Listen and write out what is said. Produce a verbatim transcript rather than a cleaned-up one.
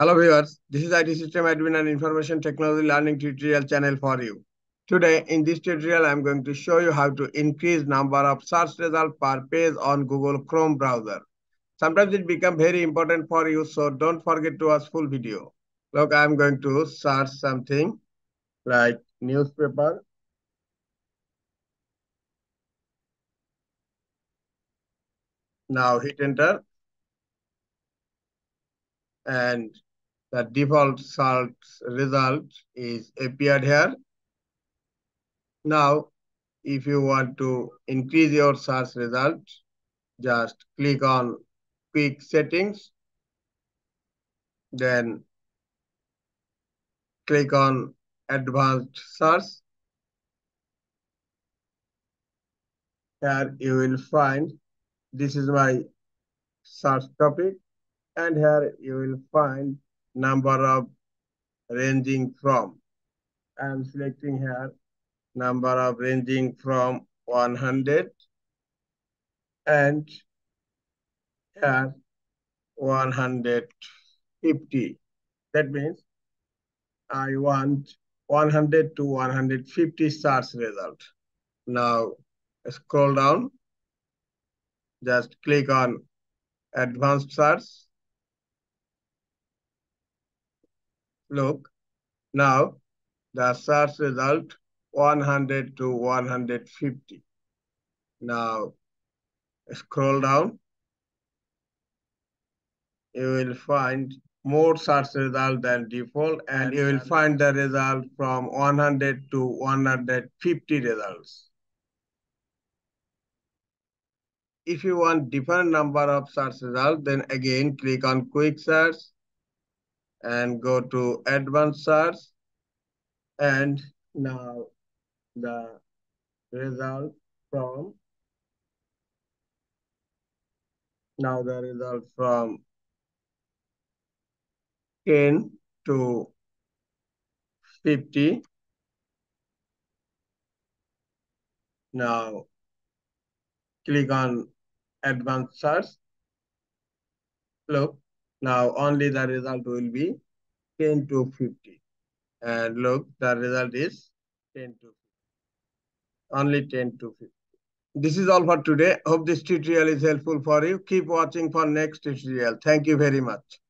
Hello viewers, this is I T System Admin and Information Technology Learning Tutorial channel for you. Today in this tutorial I am going to show you how to increase number of search results per page on Google Chrome browser. Sometimes it becomes very important for you, so don't forget to watch full video. Look, I am going to search something like newspaper. Now hit enter. And the default search result is appeared here. Now, if you want to increase your search result, just click on Quick Settings. Then click on Advanced Search. Here you will find this is my search topic. And here you will find number of ranging from. I am selecting here number of ranging from one hundred. And here one hundred fifty. That means I want one hundred to one hundred fifty search result. Now scroll down. Just click on Advanced Search. Look, now the search result one hundred to one hundred fifty. Now scroll down. You will find more search result than default, and you will find the result from one hundred to one hundred fifty results. If you want different number of search results, then again click on Quick Search. And go to Advanced Search, and now the result from now the result from ten to fifty. Now click on Advanced Search. Look. Now only the result will be ten to fifty. And look, the result is ten to fifty. Only ten to fifty. This is all for today. Hope this tutorial is helpful for you. Keep watching for next tutorial. Thank you very much.